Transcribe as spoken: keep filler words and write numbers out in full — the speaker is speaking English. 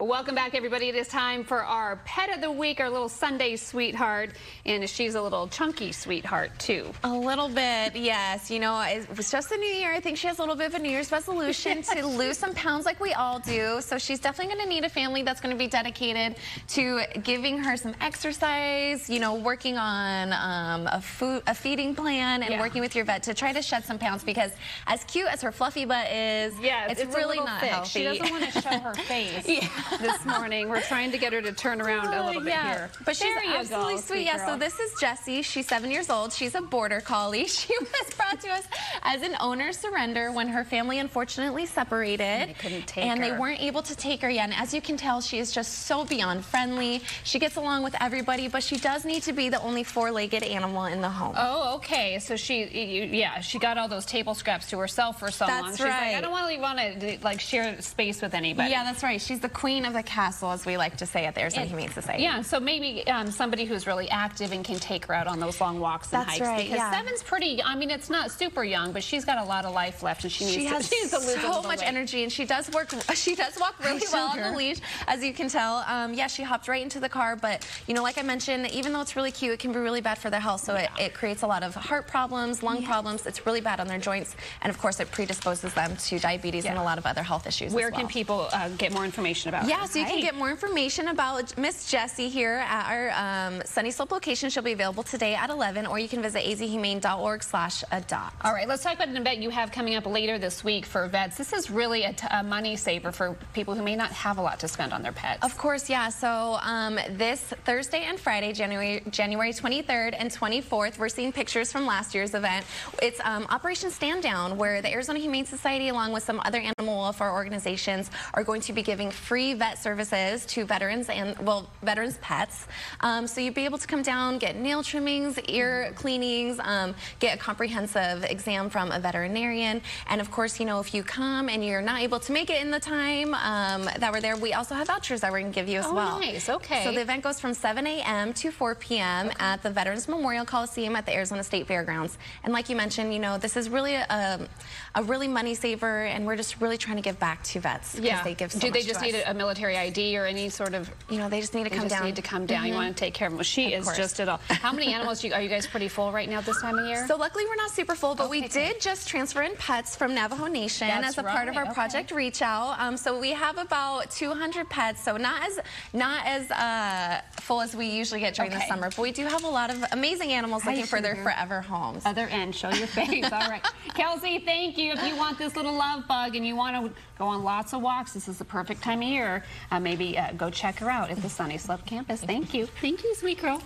Welcome back, everybody. It is time for our pet of the week, our little Sunday sweetheart, and she's a little chunky sweetheart, too. A little bit, yes. You know, it was just the new year. I think she has a little bit of a New Year's resolution to lose some pounds like we all do, so she's definitely going to need a family that's going to be dedicated to giving her some exercise, you know, working on um, a, food, a feeding plan and yeah. working with your vet to try to shed some pounds, because as cute as her fluffy butt is, yes, it's, it's really not thick. Healthy. She doesn't want to show her face. Yeah. This morning, we're trying to get her to turn around a little bit yeah. here. But she's absolutely go, sweet. Yeah, girl. So this is Jessie. She's seven years old. She's a border collie. She was brought to us as an owner surrender when her family unfortunately separated. And they couldn't take and her. And they weren't able to take her yet. And as you can tell, she is just so beyond friendly. She gets along with everybody, but she does need to be the only four-legged animal in the home. Oh, okay. So she, yeah, she got all those table scraps to herself for so that's long. That's right. She's like, I don't really want to like share space with anybody. Yeah, that's right. She's the queen of the castle, as we like to say at the Arizona Humane Society. Yeah, so maybe um, somebody who's really active and can take her out on those long walks and that's hikes. Right, because yeah. seven's pretty, I mean, it's not super young, but she's got a lot of life left, and she needs she has to, she needs to lose so much weight. Energy, and she does work. She does walk really well her. on the leash, as you can tell. Um, yeah, she hopped right into the car, but you know, like I mentioned, even though it's really cute, it can be really bad for their health. So yeah. it, it creates a lot of heart problems, lung yeah. problems. It's really bad on their joints, and of course, it predisposes them to diabetes yeah. and a lot of other health issues. Where as well. can people uh, get more information about? Yeah, so you can get more information about Miss Jessie here at our um, Sunny Slope location. She'll be available today at eleven, or you can visit azhumane dot org slash adopt. All right, let's talk about an event you have coming up later this week for vets. This is really a, t a money saver for people who may not have a lot to spend on their pets. Of course, yeah. So um, this Thursday and Friday, January, January twenty-third and twenty-fourth, we're seeing pictures from last year's event. It's um, Operation Stand Down, where the Arizona Humane Society, along with some other animal welfare organizations, are going to be giving free vet services to veterans and, well, veterans' pets. Um, so you'd be able to come down, get nail trimmings, ear cleanings, um, get a comprehensive exam from a veterinarian. And of course, you know, if you come and you're not able to make it in the time um, that we're there, we also have vouchers that we're going to give you as oh, well. Nice, okay. So the event goes from seven A M to four P M Okay. at the Veterans Memorial Coliseum at the Arizona State Fairgrounds. And like you mentioned, you know, this is really a, a really money saver, and we're just really trying to give back to vets. Yeah. They give so Do much they just to need us. a military I D or any sort of, you know, they just need to come down. They just need to come down. Mm-hmm. You want to take care of them. Well, she of is course. just at all. How many animals do you, are you guys pretty full right now this time of year? So luckily we're not super full, but okay, we okay. did just transfer in pets from Navajo Nation That's as a right. part of our okay. Project Reach Out. Um, so we have about two hundred pets, so not as not as uh, full as we usually get during okay. the summer, but we do have a lot of amazing animals I looking for their forever homes. Other end, show your face. All right, Kelsey, thank you. If you want this little love bug and you want to go on lots of walks, this is the perfect time of year. Uh, maybe uh, go check her out at the Sunny Slope campus. Thank you. Thank you, sweet girl.